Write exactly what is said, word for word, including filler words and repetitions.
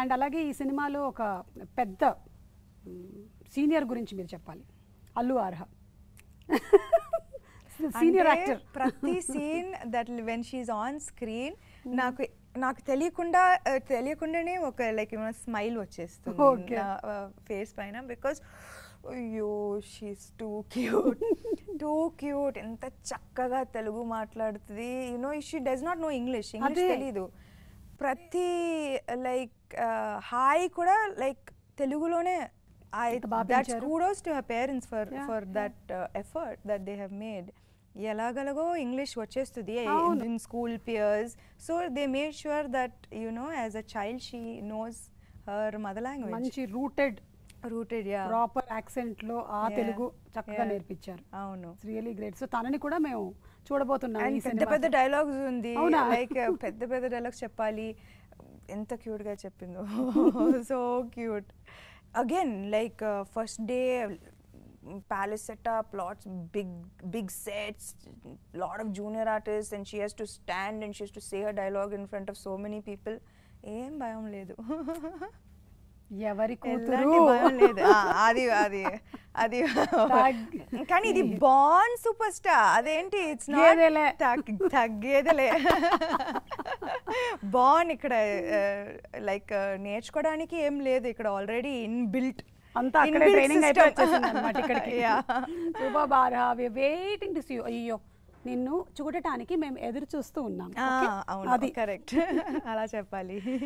And అలాగే ఈ సినిమాలో ఒక పెద్ద సీనియర్ గురించి మీరు చెప్పాలి. Allu Arha senior actor. ప్రతి scene that when she is on screen నాకు నాకు తెలియకుండా తెలియకుండానే ఒక లైక్ ఏమైనా స్మైల్ వచ్చేస్తుంది ఫేస్ పైన. బికాస్ అయ్యో she's too cute too cute ఎంత చక్కగా తెలుగు మాట్లాడుతుంది. You know she does not know English, English తెలీదు. ప్రతి లైక్ హాయ్ కూడా లైక్ తెలుగులోనే. I that's kudos to her parents for yeah, for yeah. that uh, effort that they have made. Yalagalago English vachestudi in school peers, so they made sure that you know as a child she knows her mother language. Manchi rooted rooted yeah proper accent lo aa telugu chakkaga nerpicharu. Avunu, it's really great. So tanani kuda mem chodabothunna ee cinema. Pedda pedda dialogues undi like pedda pedda dialogues cheppali. Enta cute ga cheppindo, so cute. Again, like uh, first day, palace setup, lots big big sets, lot of junior artists, and she has to stand and she has to say her dialogue in front of so many people. Em bayam ledu. Yavari kooturu. Bayam ledu. Ah, adi adi adi. Kani idi born superstar. Adenti it's not. Gedele. Taggedele. బాన్ ఇక్కడ like నేర్చుకోవడానికి ఏం లేదు, ఇక్కడ already in built అంతా అక్కడే training అయిపోతుంది అన్నమాట ఇక్కడికి. యా సూపర్ బారా, we waiting to see you. అయ్యో నిన్ను చూడటానికి మేము ఎదురు చూస్తూ ఉన్నాం. అది కరెక్ట్, అలా చెప్పాలి.